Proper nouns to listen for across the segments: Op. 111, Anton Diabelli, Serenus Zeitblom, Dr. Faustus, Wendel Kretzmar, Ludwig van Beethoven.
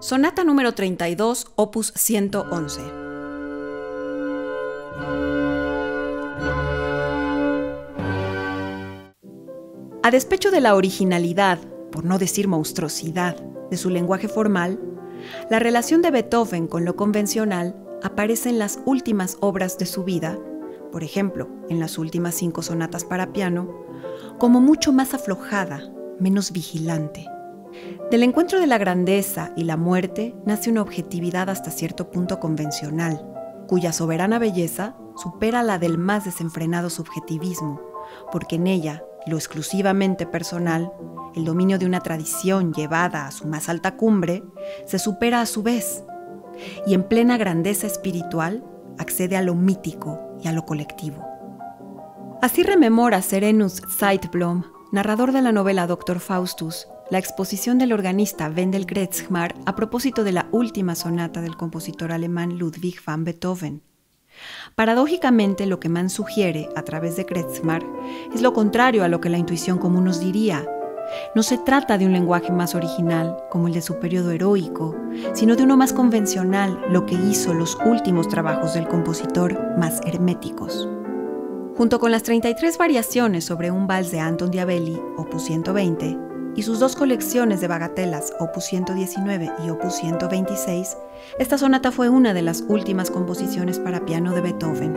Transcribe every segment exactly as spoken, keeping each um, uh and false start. Sonata número treinta y dos, opus ciento once. A despecho de la originalidad, por no decir monstruosidad, de su lenguaje formal, la relación de Beethoven con lo convencional aparece en las últimas obras de su vida, por ejemplo, en las últimas cinco sonatas para piano, como mucho más aflojada, menos vigilante. Del encuentro de la grandeza y la muerte nace una objetividad hasta cierto punto convencional, cuya soberana belleza supera la del más desenfrenado subjetivismo, porque en ella, lo exclusivamente personal, el dominio de una tradición llevada a su más alta cumbre, se supera a su vez, y en plena grandeza espiritual accede a lo mítico y a lo colectivo. Así rememora Serenus Zeitblom, narrador de la novela doctor Faustus, la exposición del organista Wendel Kretzmar a propósito de la última sonata del compositor alemán Ludwig van Beethoven. Paradójicamente, lo que Mann sugiere a través de Kretzmar es lo contrario a lo que la intuición común nos diría. No se trata de un lenguaje más original, como el de su periodo heroico, sino de uno más convencional, lo que hizo los últimos trabajos del compositor más herméticos. Junto con las treinta y tres variaciones sobre un vals de Anton Diabelli, opus ciento veinte, y sus dos colecciones de bagatelas, opus ciento diecinueve y opus ciento veintiséis, esta sonata fue una de las últimas composiciones para piano de Beethoven.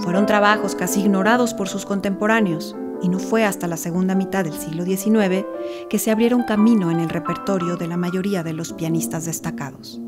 Fueron trabajos casi ignorados por sus contemporáneos, y no fue hasta la segunda mitad del siglo diecinueve que se abrieron camino en el repertorio de la mayoría de los pianistas destacados.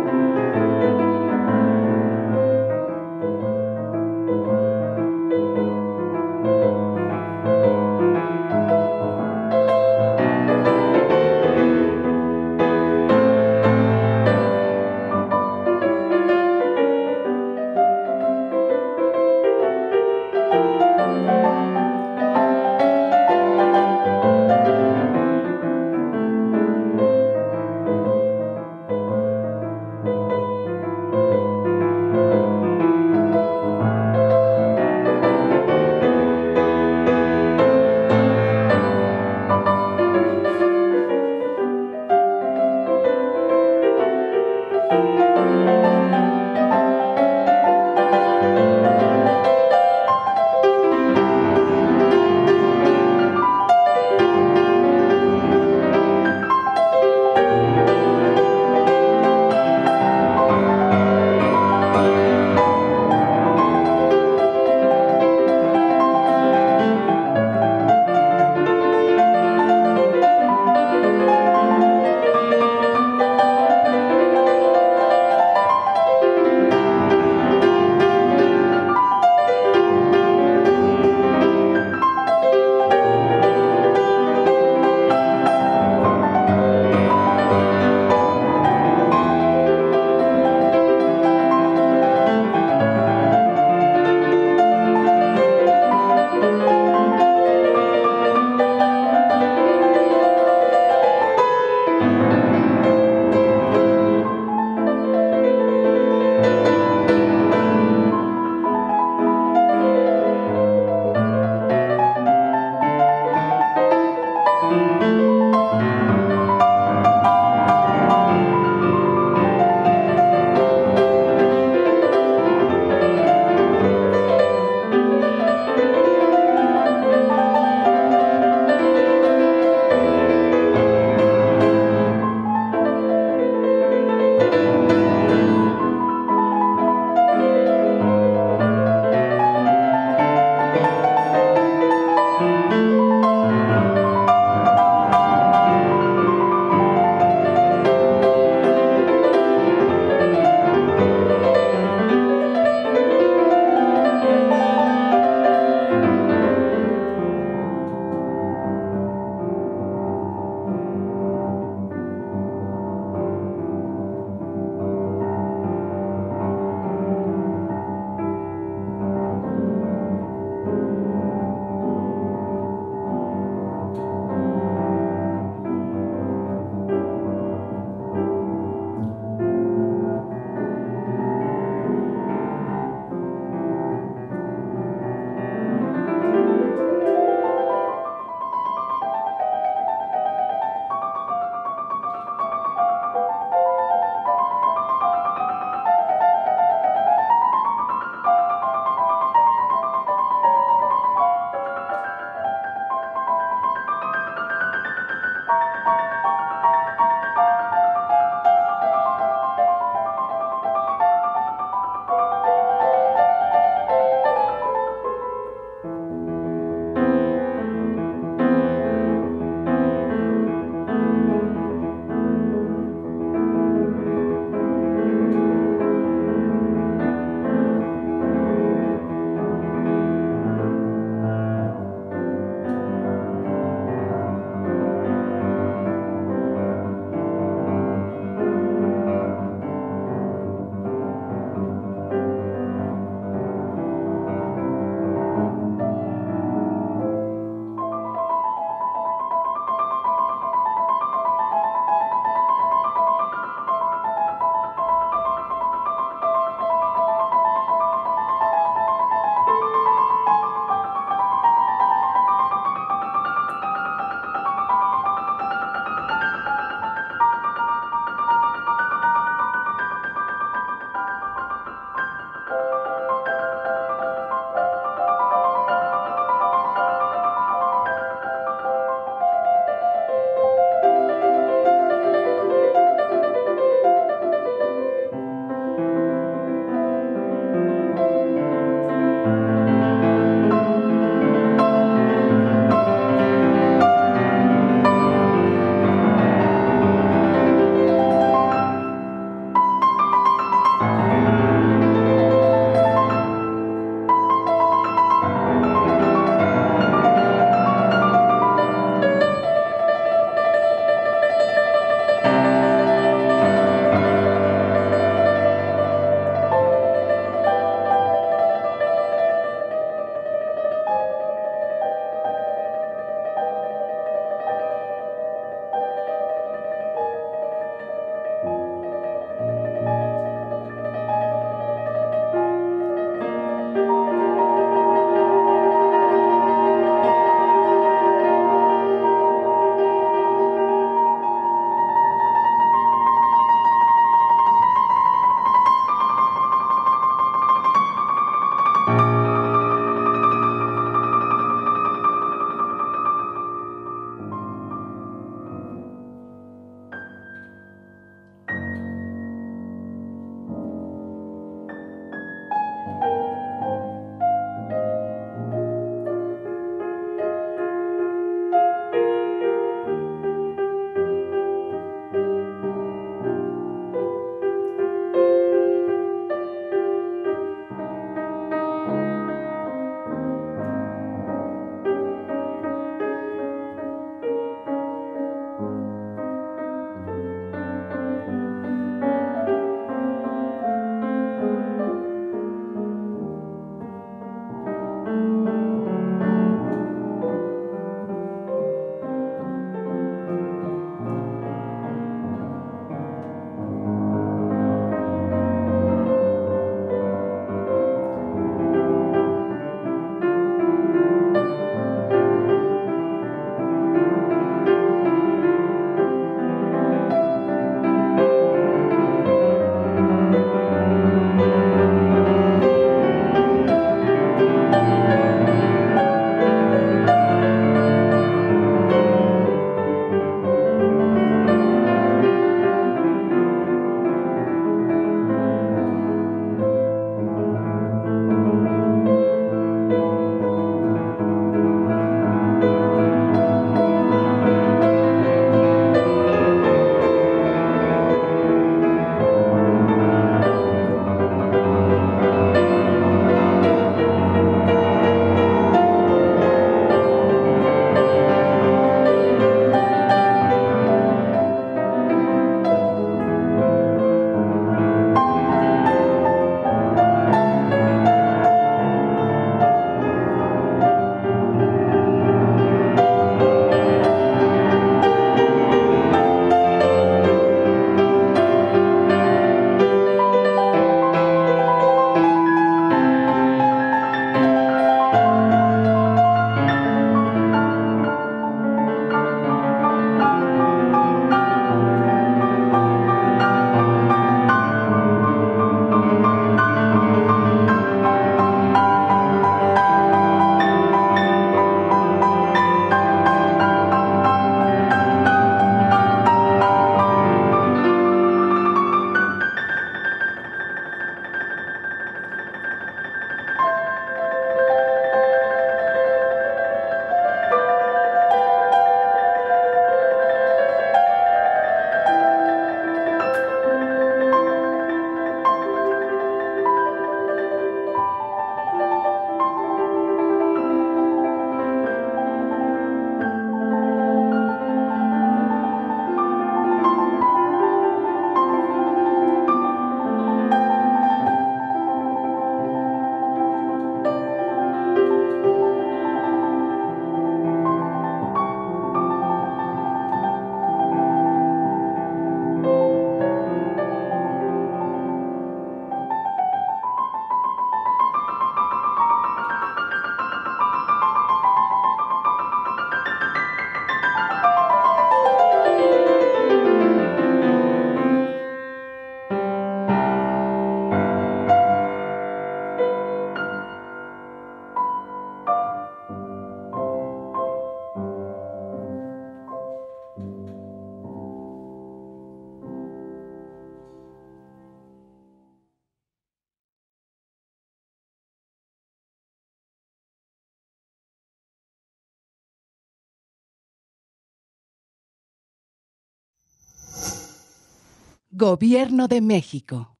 Gobierno de México.